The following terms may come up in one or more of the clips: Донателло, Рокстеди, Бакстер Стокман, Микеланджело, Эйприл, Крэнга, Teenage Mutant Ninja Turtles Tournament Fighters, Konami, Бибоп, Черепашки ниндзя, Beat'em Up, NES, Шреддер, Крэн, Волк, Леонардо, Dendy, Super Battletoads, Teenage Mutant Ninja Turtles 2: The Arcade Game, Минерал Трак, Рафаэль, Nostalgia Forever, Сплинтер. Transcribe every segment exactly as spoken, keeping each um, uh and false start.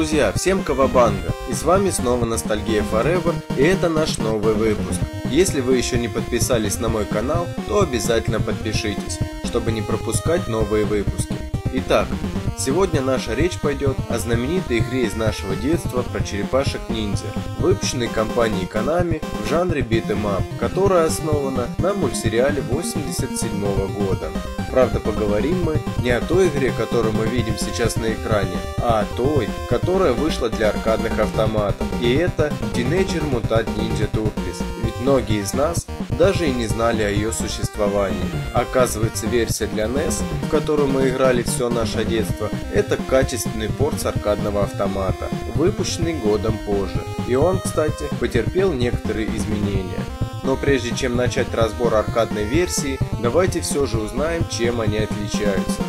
Друзья, всем кавабанга! И с вами снова Nostalgia Forever, и это наш новый выпуск. Если вы еще не подписались на мой канал, то обязательно подпишитесь, чтобы не пропускать новые выпуски. Итак, сегодня наша речь пойдет о знаменитой игре из нашего детства про черепашек-ниндзя, выпущенной компанией Konami в жанре Beat'em Up, которая основана на мультсериале восемьдесят седьмого года. Правда, поговорим мы не о той игре, которую мы видим сейчас на экране, а о той, которая вышла для аркадных автоматов. И это Teenage Mutant Ninja Turtles. Ведь многие из нас даже и не знали о ее существовании. Оказывается, версия для нэс, в которую мы играли все наше детство, это качественный порт с аркадного автомата, выпущенный годом позже. И он, кстати, потерпел некоторые изменения. Но прежде чем начать разбор аркадной версии, давайте все же узнаем, чем они отличаются.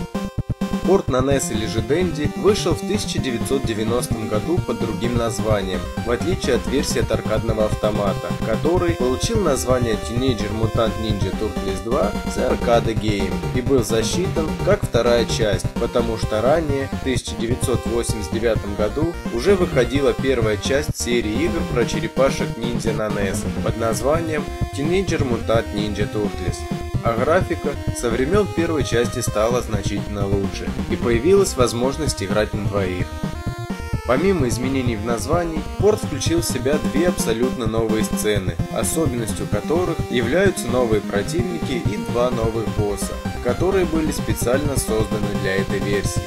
Порт на нэс или же Dendy вышел в тысяча девятьсот девяностом году под другим названием, в отличие от версии от аркадного автомата, который получил название Teenage Mutant Ninja Turtles два: The Arcade Game и был засчитан как вторая часть, потому что ранее, в тысяча девятьсот восемьдесят девятом году, уже выходила первая часть серии игр про черепашек-ниндзя на нэс под названием Teenage Mutant Ninja Turtles. А графика со времен первой части стала значительно лучше, и появилась возможность играть на двоих. Помимо изменений в названии, порт включил в себя две абсолютно новые сцены, особенностью которых являются новые противники и два новых босса, которые были специально созданы для этой версии.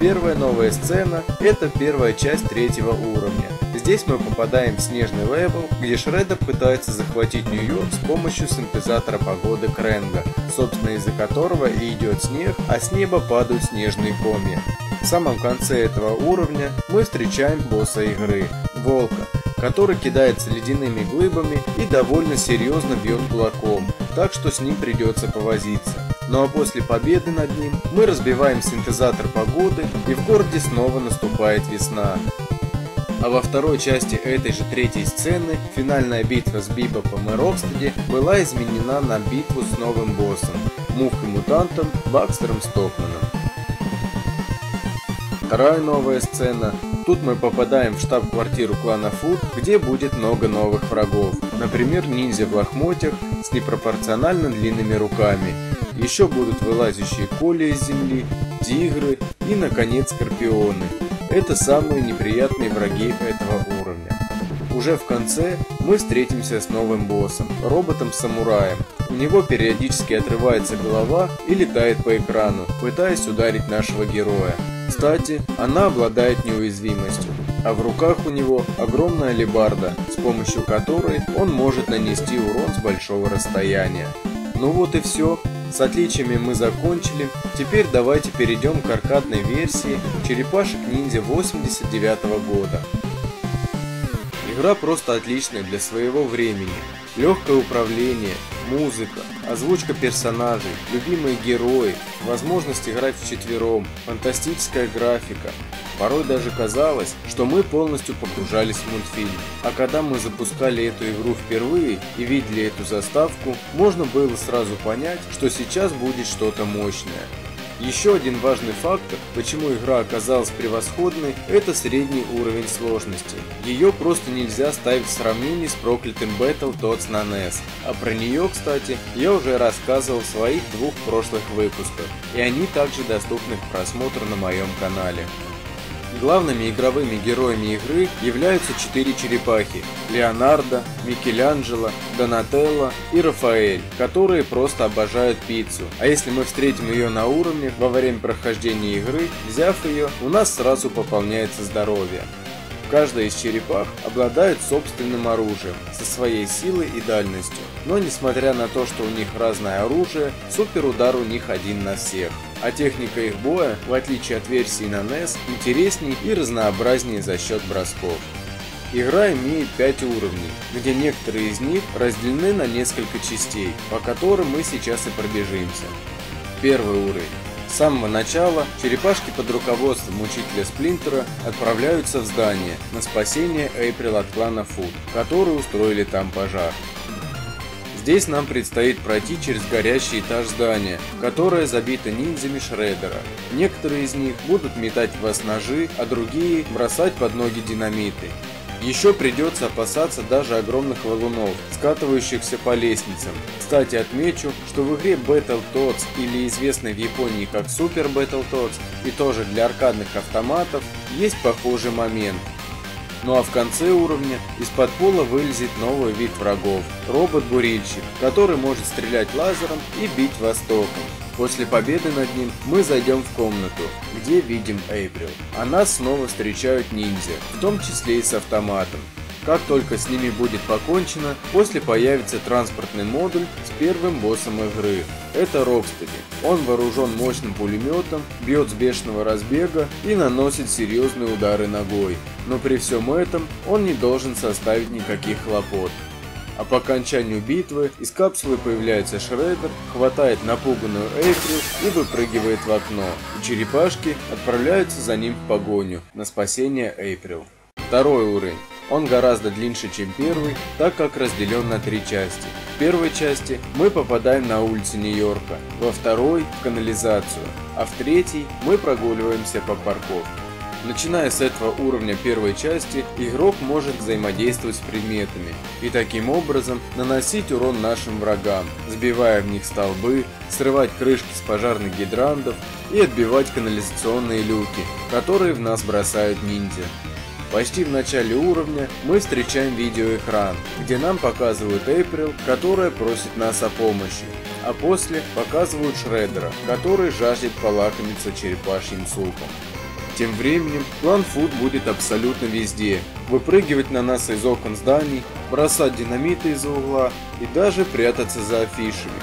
Первая новая сцена – это первая часть третьего уровня. Здесь мы попадаем в снежный левел, где Шреддер пытается захватить Нью-Йорк с помощью синтезатора погоды Крэнга, собственно из-за которого и идет снег, а с неба падают снежные комья. В самом конце этого уровня мы встречаем босса игры – Волка, который кидается ледяными глыбами и довольно серьезно бьет кулаком, так что с ним придется повозиться. Ну а после победы над ним мы разбиваем синтезатор погоды, и в городе снова наступает весна. А во второй части этой же третьей сцены финальная битва с Бибопом и Рокстеди была изменена на битву с новым боссом, мухой-мутантом Бакстером Стокманом. Вторая новая сцена. Тут мы попадаем в штаб-квартиру клана Фуд, где будет много новых врагов. Например, ниндзя в лохмотьях с непропорционально длинными руками. Еще будут вылазящие коли из земли, тигры и, наконец, скорпионы. Это самые неприятные враги этого уровня. Уже в конце мы встретимся с новым боссом, роботом-самураем. У него периодически отрывается голова и летает по экрану, пытаясь ударить нашего героя. Кстати, она обладает неуязвимостью, а в руках у него огромная алебарда, с помощью которой он может нанести урон с большого расстояния. Ну вот и все. С отличиями мы закончили, теперь давайте перейдем к аркадной версии «Черепашек-ниндзя» восемьдесят девятого года. Игра просто отличная для своего времени. Легкое управление, музыка, озвучка персонажей, любимые герои, возможность играть вчетвером, фантастическая графика. Порой даже казалось, что мы полностью погружались в мультфильм. А когда мы запускали эту игру впервые и видели эту заставку, можно было сразу понять, что сейчас будет что-то мощное. Еще один важный фактор, почему игра оказалась превосходной, это средний уровень сложности. Ее просто нельзя ставить в сравнении с проклятым Battletoads на нэс. А про нее, кстати, я уже рассказывал в своих двух прошлых выпусках, и они также доступны к просмотру на моем канале. Главными игровыми героями игры являются четыре черепахи – Леонардо, Микеланджело, Донателло и Рафаэль, которые просто обожают пиццу. А если мы встретим ее на уровне во время прохождения игры, взяв ее, у нас сразу пополняется здоровье. Каждая из черепах обладает собственным оружием, со своей силой и дальностью. Но несмотря на то, что у них разное оружие, суперудар у них один на всех. А техника их боя, в отличие от версии на нэс, интереснее и разнообразнее за счет бросков. Игра имеет пять уровней, где некоторые из них разделены на несколько частей, по которым мы сейчас и пробежимся. Первый уровень. С самого начала черепашки под руководством учителя Сплинтера отправляются в здание на спасение Эйприл от клана Фуд, которые устроили там пожар. Здесь нам предстоит пройти через горящий этаж здания, которое забито ниндзями Шреддера. Некоторые из них будут метать в вас ножи, а другие бросать под ноги динамиты. Еще придется опасаться даже огромных валунов, скатывающихся по лестницам. Кстати, отмечу, что в игре Battletoads, или известной в Японии как Super Battletoads, и тоже для аркадных автоматов, есть похожий момент. Ну а в конце уровня из-под пола вылезет новый вид врагов – робот-бурильщик, который может стрелять лазером и бить вас током. После победы над ним мы зайдем в комнату, где видим Эйприл, а нас снова встречают ниндзя, в том числе и с автоматом. Как только с ними будет покончено, после появится транспортный модуль с первым боссом игры. Это Рокстеди. Он вооружен мощным пулеметом, бьет с бешеного разбега и наносит серьезные удары ногой. Но при всем этом он не должен составить никаких хлопот. А по окончанию битвы из капсулы появляется Шреддер, хватает напуганную Эйприл и выпрыгивает в окно. И черепашки отправляются за ним в погоню на спасение Эйприл. Второй уровень. Он гораздо длиннее, чем первый, так как разделен на три части. В первой части мы попадаем на улицы Нью-Йорка, во второй – в канализацию, а в третьей мы прогуливаемся по парковке. Начиная с этого уровня первой части, игрок может взаимодействовать с предметами и таким образом наносить урон нашим врагам, сбивая в них столбы, срывать крышки с пожарных гидрантов и отбивать канализационные люки, которые в нас бросают ниндзя. Почти в начале уровня мы встречаем видеоэкран, где нам показывают Эйприл, которая просит нас о помощи, а после показывают Шреддера, который жаждет полакомиться черепашьим супом. Тем временем клан Фуд будет абсолютно везде, выпрыгивать на нас из окон зданий, бросать динамиты из-за угла и даже прятаться за афишами.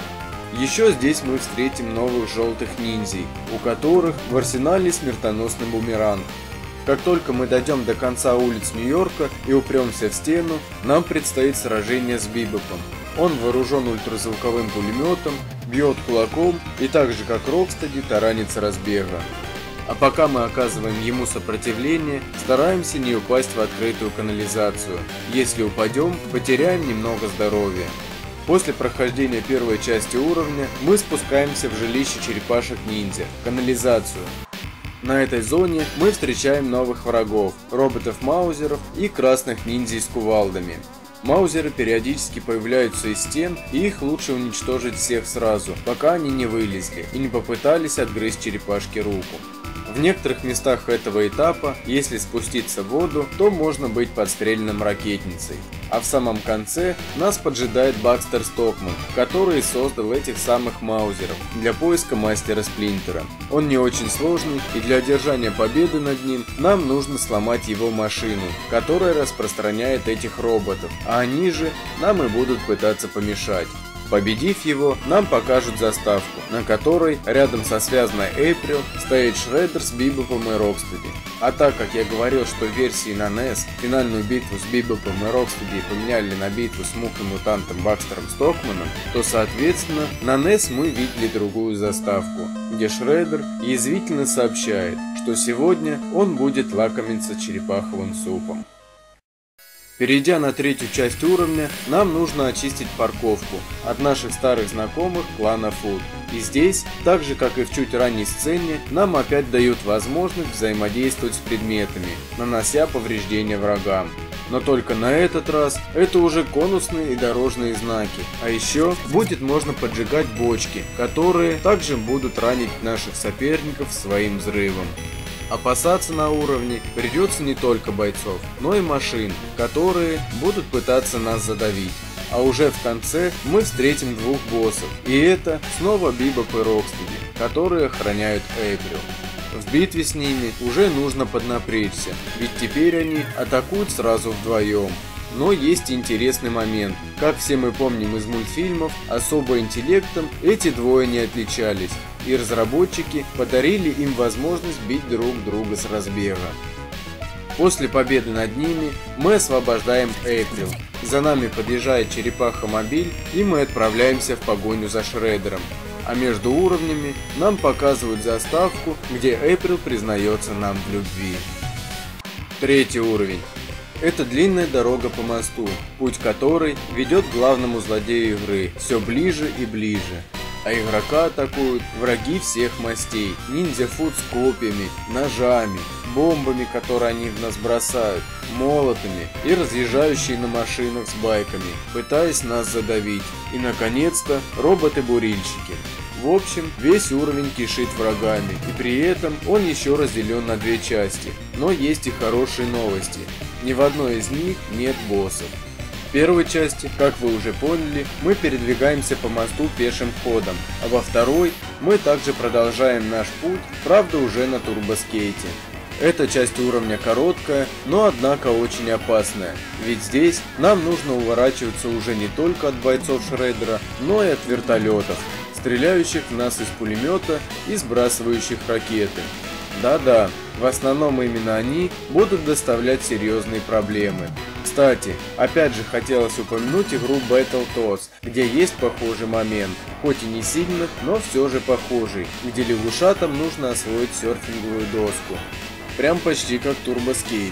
Еще здесь мы встретим новых желтых ниндзей, у которых в арсенале смертоносный бумеранг. Как только мы дойдем до конца улиц Нью-Йорка и упремся в стену, нам предстоит сражение с Бибопом. Он вооружен ультразвуковым пулеметом, бьет кулаком и так же как Рокстеди таранит с разбега. А пока мы оказываем ему сопротивление, стараемся не упасть в открытую канализацию. Если упадем, потеряем немного здоровья. После прохождения первой части уровня мы спускаемся в жилище черепашек-ниндзя, канализацию. На этой зоне мы встречаем новых врагов, роботов-маузеров и красных ниндзя с кувалдами. Маузеры периодически появляются из стен, и их лучше уничтожить всех сразу, пока они не вылезли и не попытались отгрызть черепашке руку. В некоторых местах этого этапа, если спуститься в воду, то можно быть подстреленным ракетницей. А в самом конце нас поджидает Бакстер Стокман, который создал этих самых маузеров для поиска мастера Сплинтера. Он не очень сложный, и для одержания победы над ним нам нужно сломать его машину, которая распространяет этих роботов, а они же нам и будут пытаться помешать. Победив его, нам покажут заставку, на которой рядом со связанной Эйприл стоит Шреддер с Бибопом и Рокстеди. А так как я говорил, что в версии на эн и эс финальную битву с Бибопом и Рокстеди поменяли на битву с мутным мутантом Бакстером Стокманом, то соответственно на эн и эс мы видели другую заставку, где Шреддер язвительно сообщает, что сегодня он будет лакомиться черепаховым супом. Перейдя на третью часть уровня, нам нужно очистить парковку от наших старых знакомых клана Фуд. И здесь, так же как и в чуть ранней сцене, нам опять дают возможность взаимодействовать с предметами, нанося повреждения врагам. Но только на этот раз это уже конусные и дорожные знаки. А еще будет можно поджигать бочки, которые также будут ранить наших соперников своим взрывом. Опасаться на уровне придется не только бойцов, но и машин, которые будут пытаться нас задавить. А уже в конце мы встретим двух боссов, и это снова Бибоп и Рокстеди, которые охраняют Эйприл. В битве с ними уже нужно поднапрячься, ведь теперь они атакуют сразу вдвоем. Но есть интересный момент. Как все мы помним из мультфильмов, особо интеллектом эти двое не отличались, и разработчики подарили им возможность бить друг друга с разбега. После победы над ними мы освобождаем Эйприл. За нами подъезжает черепаха-мобиль, и мы отправляемся в погоню за Шреддером. А между уровнями нам показывают заставку, где Эйприл признается нам в любви. Третий уровень. Это длинная дорога по мосту, путь которой ведет к главному злодею игры, все ближе и ближе. А игрока атакуют враги всех мастей, ниндзя-фуд с копьями, ножами, бомбами, которые они в нас бросают, молотами и разъезжающие на машинах с байками, пытаясь нас задавить. И наконец-то роботы-бурильщики. В общем, весь уровень кишит врагами, и при этом он еще разделен на две части. Но есть и хорошие новости. Ни в одной из них нет боссов. В первой части, как вы уже поняли, мы передвигаемся по мосту пешим ходом, а во второй мы также продолжаем наш путь, правда уже на турбоскейте. Эта часть уровня короткая, но однако очень опасная, ведь здесь нам нужно уворачиваться уже не только от бойцов Шреддера, но и от вертолетов, стреляющих в нас из пулемета и сбрасывающих ракеты. Да-да, в основном именно они будут доставлять серьезные проблемы. Кстати, опять же хотелось упомянуть игру Battletoads, где есть похожий момент, хоть и не сильно, но все же похожий, где лягушатам нужно освоить серфинговую доску. Прям почти как турбоскейт.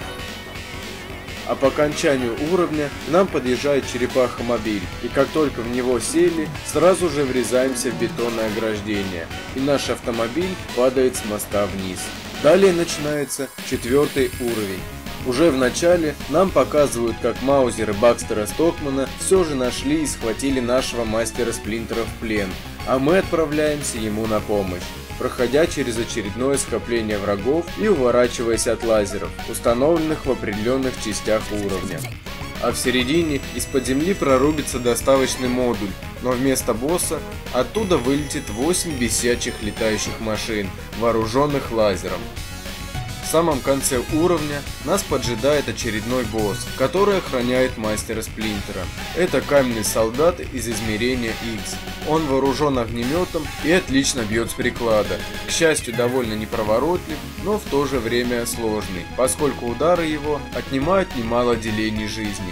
А по окончанию уровня к нам подъезжает черепаха-мобиль, и как только в него сели, сразу же врезаемся в бетонное ограждение, и наш автомобиль падает с моста вниз. Далее начинается четвертый уровень. Уже в начале нам показывают, как маузеры Бакстера Стокмана все же нашли и схватили нашего мастера Сплинтера в плен, а мы отправляемся ему на помощь, проходя через очередное скопление врагов и уворачиваясь от лазеров, установленных в определенных частях уровня. А в середине из-под земли прорубится доставочный модуль, но вместо босса оттуда вылетит восемь бесячих летающих машин, вооруженных лазером. В самом конце уровня нас поджидает очередной босс, который охраняет мастера Сплинтера. Это каменный солдат из измерения X. Он вооружен огнеметом и отлично бьет с приклада. К счастью, довольно непроворотлив, но в то же время сложный, поскольку удары его отнимают немало делений жизни.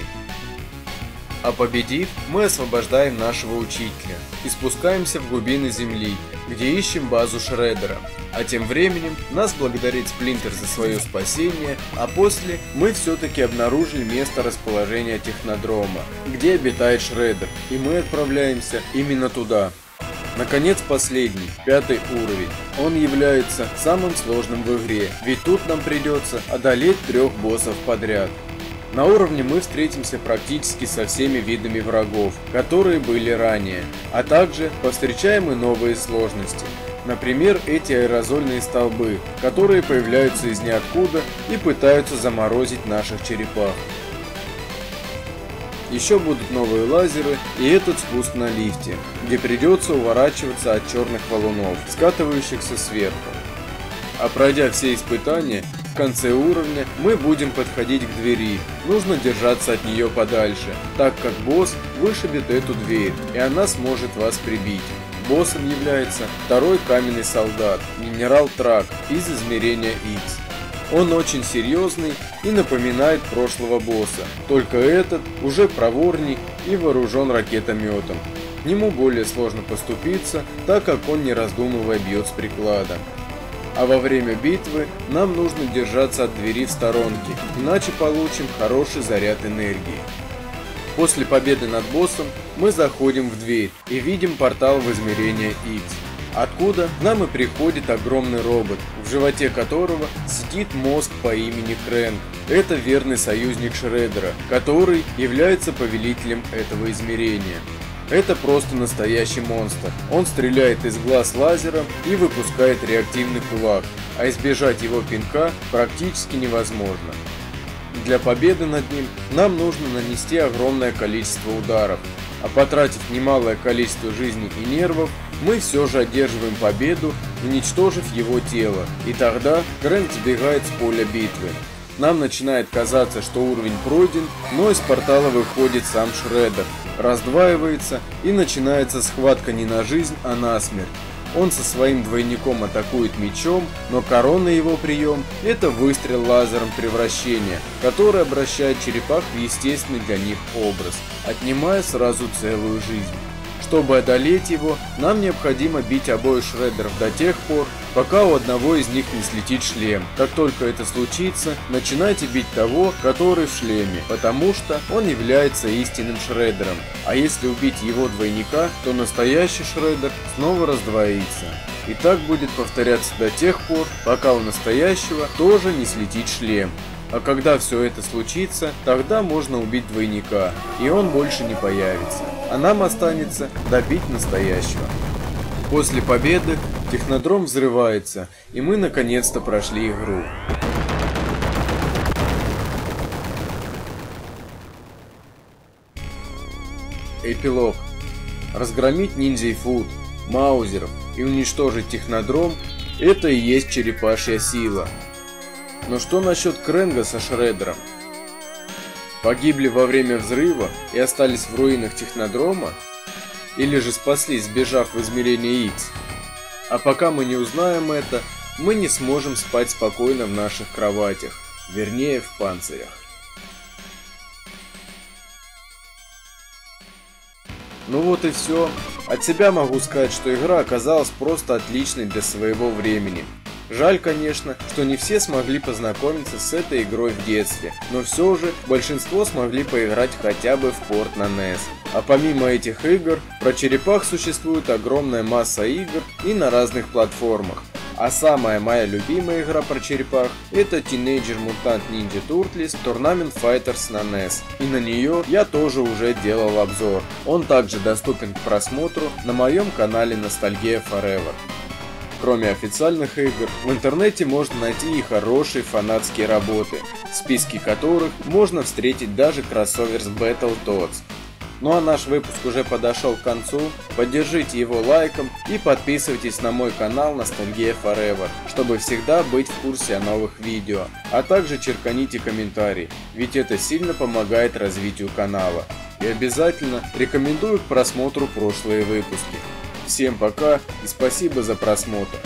А победив, мы освобождаем нашего учителя и спускаемся в глубины земли, где ищем базу Шреддера. А тем временем нас благодарит Сплинтер за свое спасение, а после мы все-таки обнаружили место расположения технодрома, где обитает Шреддер, и мы отправляемся именно туда. Наконец последний, пятый уровень. Он является самым сложным в игре, ведь тут нам придется одолеть трех боссов подряд. На уровне мы встретимся практически со всеми видами врагов, которые были ранее, а также повстречаем и новые сложности. Например, эти аэрозольные столбы, которые появляются из ниоткуда и пытаются заморозить наших черепах. Еще будут новые лазеры и этот спуск на лифте, где придется уворачиваться от черных валунов, скатывающихся сверху. А пройдя все испытания, в конце уровня мы будем подходить к двери, нужно держаться от нее подальше, так как босс вышибет эту дверь и она сможет вас прибить. Боссом является второй каменный солдат, Минерал Трак из измерения X. Он очень серьезный и напоминает прошлого босса, только этот уже проворней и вооружен ракетометом. К нему более сложно поступиться, так как он не раздумывая бьет с приклада. А во время битвы нам нужно держаться от двери в сторонке, иначе получим хороший заряд энергии. После победы над боссом мы заходим в дверь и видим портал в измерение X, откуда к нам и приходит огромный робот, в животе которого сидит мозг по имени Крэн. Это верный союзник Шреддера, который является повелителем этого измерения. Это просто настоящий монстр, он стреляет из глаз лазером и выпускает реактивный кулак, а избежать его пинка практически невозможно. Для победы над ним нам нужно нанести огромное количество ударов, а потратив немалое количество жизней и нервов, мы все же одерживаем победу, уничтожив его тело, и тогда Крэнк сбегает с поля битвы. Нам начинает казаться, что уровень пройден, но из портала выходит сам Шреддер, раздваивается и начинается схватка не на жизнь, а на смерть. Он со своим двойником атакует мечом, но коронный его прием – это выстрел лазером превращения, который обращает черепах в естественный для них образ, отнимая сразу целую жизнь. Чтобы одолеть его, нам необходимо бить обоих Шреддеров до тех пор, пока у одного из них не слетит шлем. Как только это случится, начинайте бить того, который в шлеме, потому что он является истинным Шреддером. А если убить его двойника, то настоящий Шреддер снова раздвоится. И так будет повторяться до тех пор, пока у настоящего тоже не слетит шлем. А когда все это случится, тогда можно убить двойника, и он больше не появится. А нам останется добить настоящего. После победы технодром взрывается, и мы наконец-то прошли игру. Эпилог. Разгромить ниндзя и фуд, маузеров и уничтожить технодром – это и есть черепашья сила. Но что насчет Крэнга со Шреддером? Погибли во время взрыва и остались в руинах технодрома? Или же спаслись, сбежав в измерение X? А пока мы не узнаем это, мы не сможем спать спокойно в наших кроватях, вернее в панцирях. Ну вот и все. От себя могу сказать, что игра оказалась просто отличной для своего времени. Жаль, конечно, что не все смогли познакомиться с этой игрой в детстве, но все же большинство смогли поиграть хотя бы в порт на эн и эс. А помимо этих игр, про черепах существует огромная масса игр и на разных платформах. А самая моя любимая игра про черепах – это Teenage Mutant Ninja Turtles Tournament Fighters на эн и эс, и на нее я тоже уже делал обзор. Он также доступен к просмотру на моем канале Nostalgia Forever. Кроме официальных игр, в интернете можно найти и хорошие фанатские работы, в списке которых можно встретить даже кроссовер с Battletoads. Ну а наш выпуск уже подошел к концу, поддержите его лайком и подписывайтесь на мой канал Nostalgia Forever, чтобы всегда быть в курсе о новых видео, а также черканите комментарии, ведь это сильно помогает развитию канала. И обязательно рекомендую к просмотру прошлые выпуски. Всем пока и спасибо за просмотр.